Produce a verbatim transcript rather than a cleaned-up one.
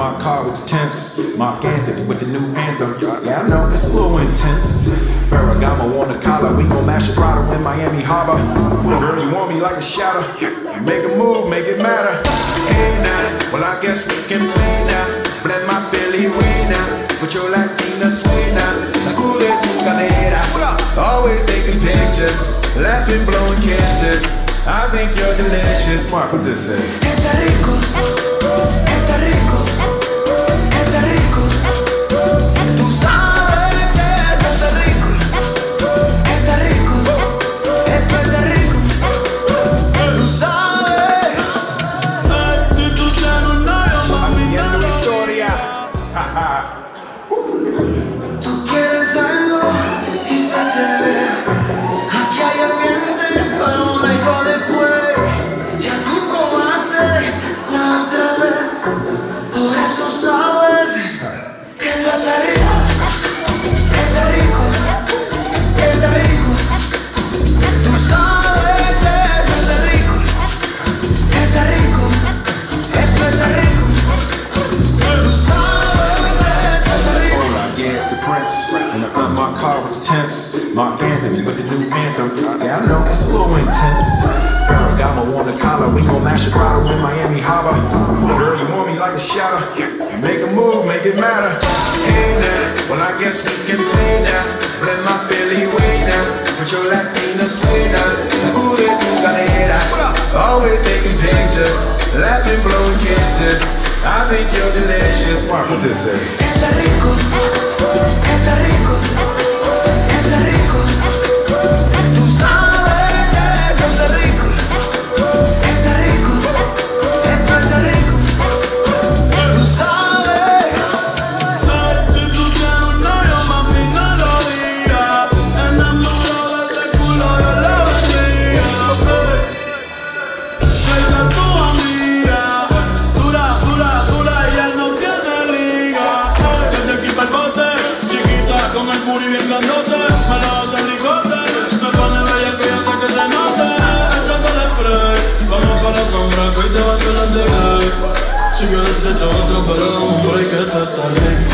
my car with the tents. Marc Anthony with the new anthem. Yeah, I know it's a little intense. Ferragamo on the collar, we gon' mash a throttle in Miami Harbor. Girl, you want me like a shadow. Make a move, make it matter. Hey now, well I guess we can play now. Blend my Philly way now. Put your Latina sway now. Sacude tu cadera. Always taking pictures, laughing, blowing kisses. I think you're delicious. Mark, what this is. Está rico, está rico, está rico. Tú sabes que está rico, está rico, está rico. Tú sabes si tú tienes un novio, mami, dale. Haciendo mi historia. Tú quieres algo y se te ve. Aquí hay ambiente para un alcohol. And I up my car with the tents. Marc Anthony with the new anthem. Yeah, I know it's a little intense. Ferragamo on the collar, we gon' mash a throttle in Miami Harbor. Girl, you want me like a shadow. Make a move, make it matter. Hey now, well I guess we can play now. Blend my Philly way now. Put your Latina sway now. Sacude tu cadera. Always taking pictures, laughing, blowing kisses. I think you're delicious. Mark, what this is. Está rico, está rico, está rico. Tú sabes que está rico, está rico, está rico. Tú sabes si tú tienes un novio, mami, no lo digas. Enamorado de ese culo yo lo vendría. Esa es tu amiga. Si quieres te echo otro, pero hombre, que tú estás rico.